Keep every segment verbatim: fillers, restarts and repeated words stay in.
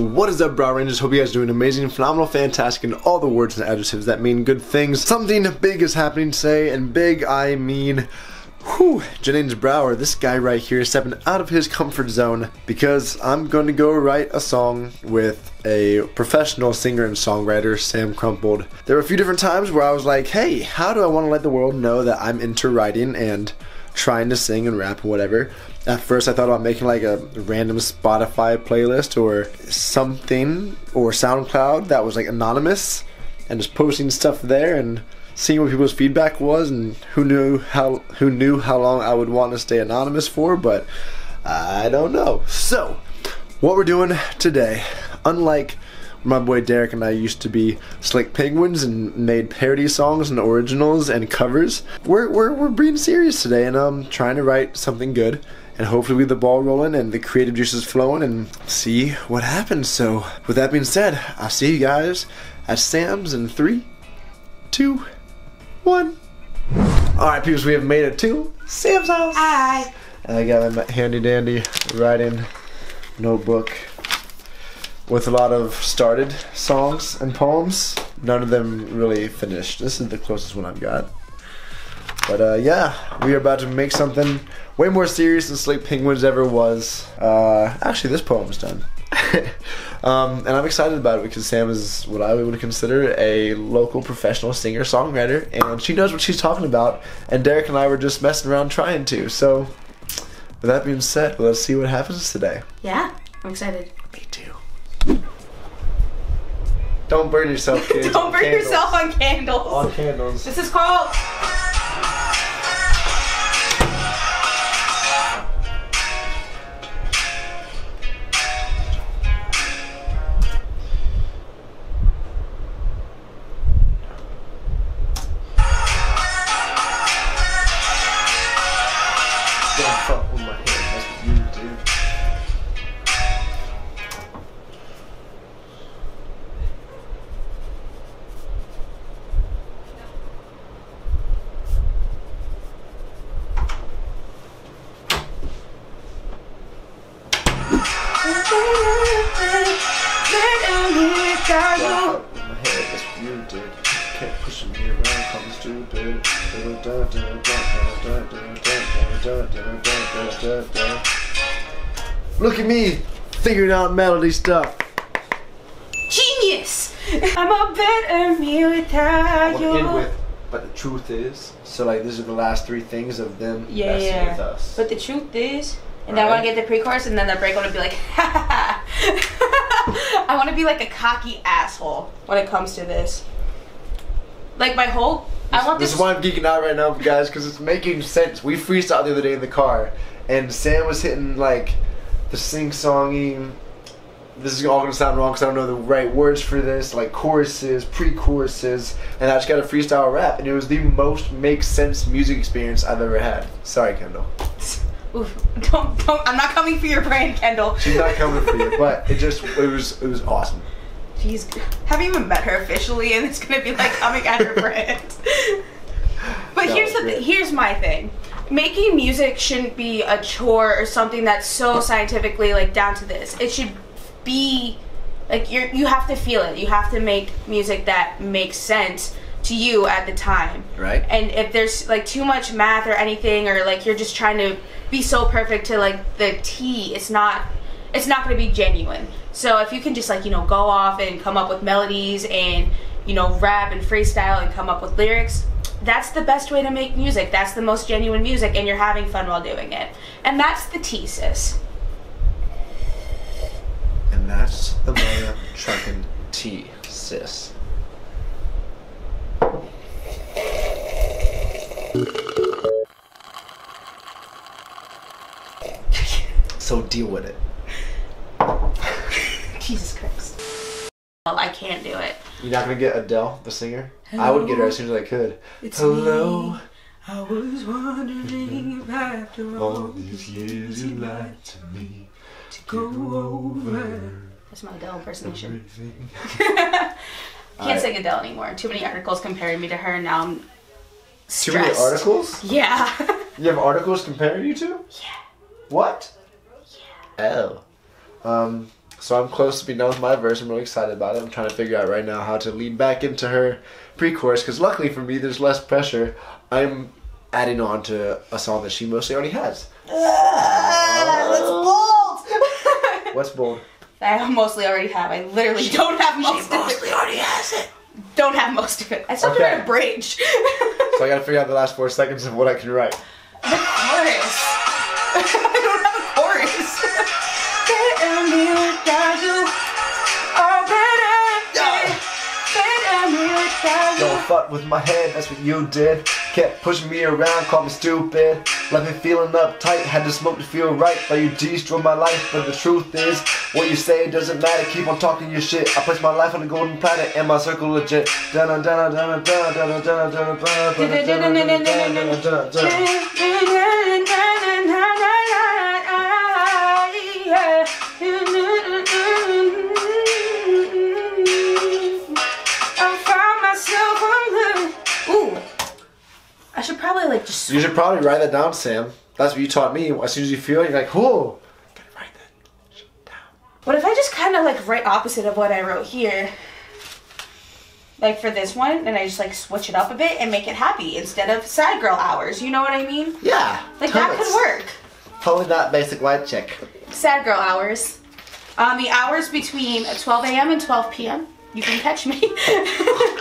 What is up, Brower Rangers? Hope you guys are doing amazing, phenomenal, fantastic, and all the words and adjectives that mean good things. Something big is happening today, and big I mean, whew, Jennings Brower, this guy right here, is stepping out of his comfort zone because I'm going to go write a song with a professional singer and songwriter, Sam Kromphold. There were a few different times where I was like, hey, how do I want to let the world know that I'm into writing and trying to sing and rap and whatever. At first I thought about making like a random Spotify playlist or something, or SoundCloud, that was like anonymous, and just posting stuff there and seeing what people's feedback was, and who knew how who knew how long I would want to stay anonymous for, but I don't know. So what we're doing today, unlike my boy Derek and I used to be Slick Penguins and made parody songs and originals and covers, We're, we're, we're being serious today and um, trying to write something good, and hopefully we get the ball rolling and the creative juices flowing and see what happens. So with that being said, I'll see you guys at Sam's in three, two, one. Alright peeps, we have made it to Sam's house. Hi. I got my handy dandy writing notebook with a lot of started songs and poems, none of them really finished. This is the closest one I've got. But uh, yeah, we are about to make something way more serious than Slick Penguins ever was. Uh, actually, this poem's done. um, and I'm excited about it because Sam is what I would consider a local professional singer-songwriter, and she knows what she's talking about, and Derek and I were just messing around trying to. So with that being said, let's see what happens today. Yeah, I'm excited. Me too. Don't burn yourself, kids. Don't burn candles. yourself on candles. On candles. This is called... Don't fuck with my hand. That's what you do. Wow, my head, that's weird, dude. Can't push me around, call me stupid. Look at me, figuring out melody stuff. Genius! I'm a better me without you. I want to end with, but the truth is. So like, these are the last three things of them yeah, messing yeah. with us. But the truth is, and right. I want to get the pre-chorus, and then the break, I want to be like, ha ha ha. I want to be like a cocky asshole when it comes to this. Like my whole, I want this. This is why I'm geeking out right now, guys, because it's making sense. We freestyled the other day in the car, and Sam was hitting like the sing-songy. This is all gonna sound wrong because I don't know the right words for this, like choruses, pre-choruses, and I just got a freestyle rap, and it was the most make sense music experience I've ever had. Sorry, Kendall. Oof, don't, don't, I'm not coming for your brain, Kendall. She's not coming for you, but it just, it was, it was awesome. Jeez, haven't even met her officially, and it's gonna be like coming at her friends. But that here's the, th here's my thing. Making music shouldn't be a chore or something that's so scientifically like down to this. It should be, like you're, you have to feel it. You have to make music that makes sense to you at the time. Right. And if there's like too much math or anything, or like you're just trying to be so perfect to like the T, it's not it's not gonna be genuine. So if you can just like, you know, go off and come up with melodies and, you know, rap and freestyle and come up with lyrics, that's the best way to make music. That's the most genuine music, and you're having fun while doing it. And that's the thesis. And that's the mother truckin' T, sis. So deal with it. Jesus Christ. Well, I can't do it. You're not gonna get Adele, the singer? Hello, I would get her as soon as I could. It's Hello. Me. I was wondering if after all, all these years you lied to me to go over That's my Adele impersonation. I can't sing Adele anymore. Too many articles comparing me to her, and now I'm stressed. Too many articles? Yeah. You have articles comparing you to? Yeah. What? Yeah. Oh. Um, so I'm close to being done with my verse. I'm really excited about it. I'm trying to figure out right now how to lead back into her pre-chorus, because luckily for me, there's less pressure. I'm adding on to a song that she mostly already has. Ah, that's bold! What's bold? I mostly already have. I literally she, don't have most of it. She mostly already has it. Don't have most of it. I still okay. have a bridge. So I gotta figure out the last four seconds of what I can write. The chorus. I don't have a chorus. Better me without you. Oh, better me. Better me without you. Don't fuck with my head. That's what you did. Kept pushing me around, called me stupid. Left me feeling uptight, had to smoke to feel right. Thought you destroyed my life, but the truth is, what you say doesn't matter, keep on talking your shit. I place my life on a golden planet, and my circle legit. I should probably like just. You should probably write that down, Sam. That's what you taught me. As soon as you feel it, you're like, whoa. I gotta write that shit down. What if I just kind of like write opposite of what I wrote here? Like for this one, and I just like switch it up a bit and make it happy instead of sad girl hours. You know what I mean? Yeah. Like that could work. Totally not basic white chick. Sad girl hours. Um, the hours between twelve A M and twelve P M You can catch me. mm.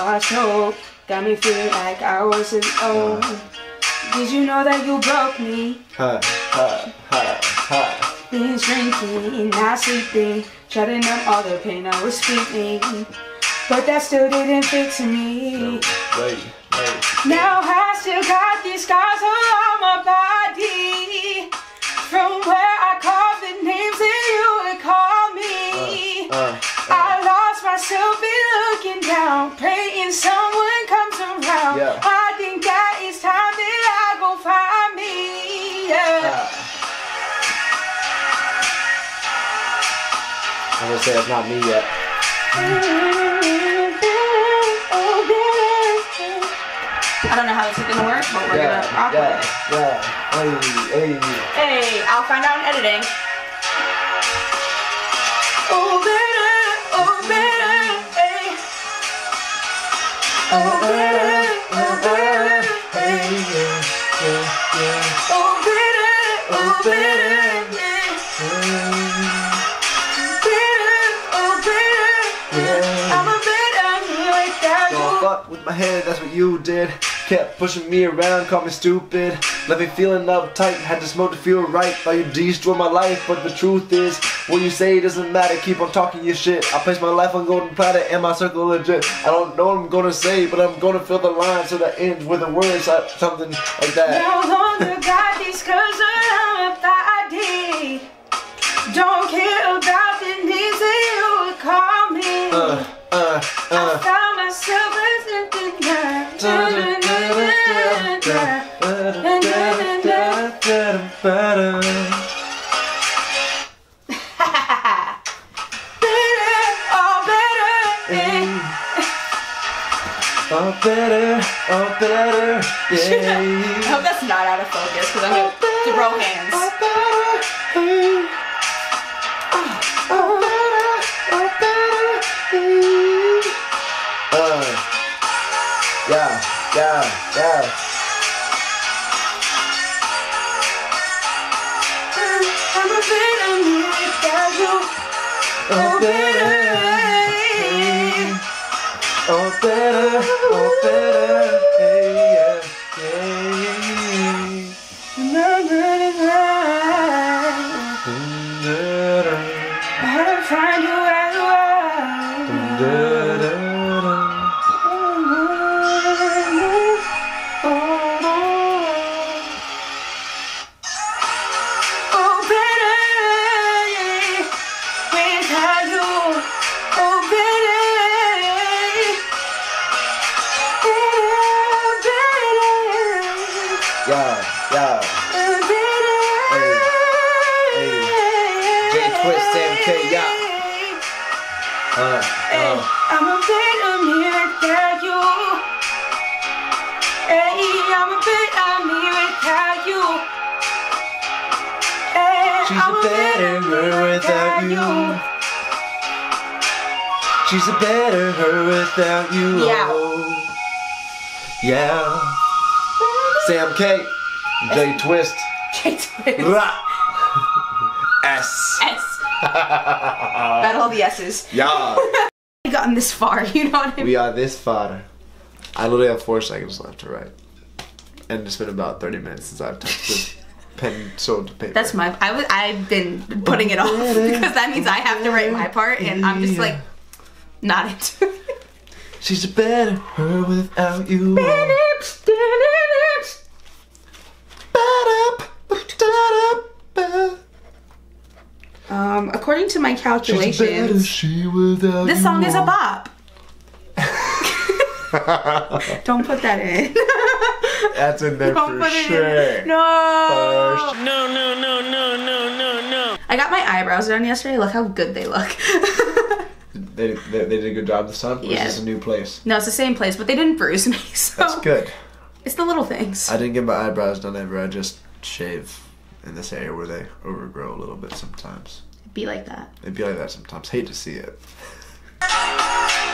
Lost hope, got me feeling like I wasn't old. Did you know that you broke me? Ha, ha, ha, ha. Been drinking, not sleeping, shutting up all the pain I was feeling. But that still didn't fix me. No, wait, wait. Now I still got these scars all on my body. From where I called the names that you would call me. Uh, uh, uh. I lost myself in looking down, praying someone comes around. Yeah. I think that it's time that I go find me. Yeah. Uh, I'm gonna say it's not me yet. I don't know how this is gonna work, but we're yeah, gonna rock yeah, with it. Yeah. Hey, hey. Hey, I'll find out in editing. Oh, better, oh, better, hey, yeah, yeah, yeah. Oh, better, oh, better, yeah. Better, oh, better, yeah. I'm a better me without you. Don't fuck with my head, that's what you did. Kept pushing me around, called me stupid. Left me feeling uptight, had to smoke to feel right. Thought you destroyed my life, but the truth is, what you say doesn't matter, keep on talking your shit. I place my life on golden platter and my circle legit. I don't know what I'm gonna say, but I'm gonna fill the line so that ends with a word, something like that. No longer got these girls around with I D. Don't care about the needs that you would call me. Oh better, oh better, yeah. I hope that's not out of focus because I'm gonna oh, throw hands. Oh better, hey. Oh, oh better, oh better, hey. Uh, yeah, yeah, yeah. I'm a bit angry without you. Oh better, hey. Oh better. She's a better her without you. Yeah. Yeah. Sam K. J Twist. J Twist. S. S. About all the S's. Yeah. We've gotten this far, you know what I mean? We are this far. I literally have four seconds left to write. And it's been about thirty minutes since I've touched this. Pen, sold to paper. That's my. I was. I've been putting it off because that means I have to write my part, and I'm just like, not into it. She's a better her without you. Better, better, Um, according to my calculations, she's better, she without this song you is a bop. Don't put that in. That's in there for sure. No. No, no, no, no, no, no, no. I got my eyebrows done yesterday. Look how good they look. they, they, they did a good job this time? Yeah. Or is this a new place? No, it's the same place, but they didn't bruise me, so. That's good. It's the little things. I didn't get my eyebrows done ever. I just shave in this area where they overgrow a little bit sometimes. It'd be like that. It'd be like that sometimes. Hate to see it.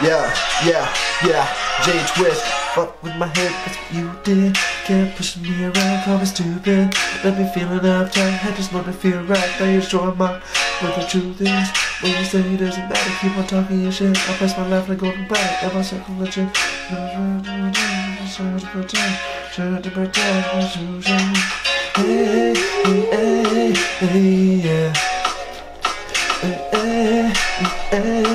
Yeah, yeah, yeah, J Twist. Fuck with my head, that's what you did. Can't push me around, call me stupid. Let me feel it up, I just wanna feel right. Now you're showing my, what the truth is. When you say it doesn't matter, keep on talking your shit. I press my life like golden bright, and my circumvention. Hey, hey, hey, hey, yeah. Hey, hey, hey, hey.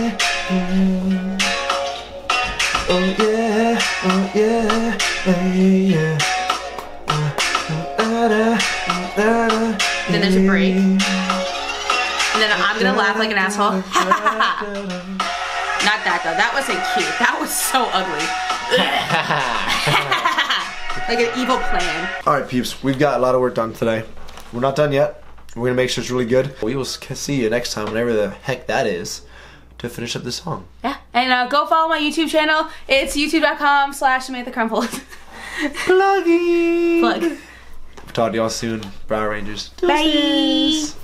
Oh yeah, oh yeah, hey, yeah. Then there's a break. And then I'm gonna laugh like an asshole. Not that though, that wasn't cute. That was so ugly. Like an evil plan. Alright peeps, we've got a lot of work done today. We're not done yet. We're gonna make sure it's really good. We will see you next time, whenever the heck that is, to finish up this song. Yeah, and uh, go follow my YouTube channel. It's youtube.com slash Samantha Kromphold. Pluggy. Plug. Talk to y'all soon, Brower Rangers. Bye. Bye.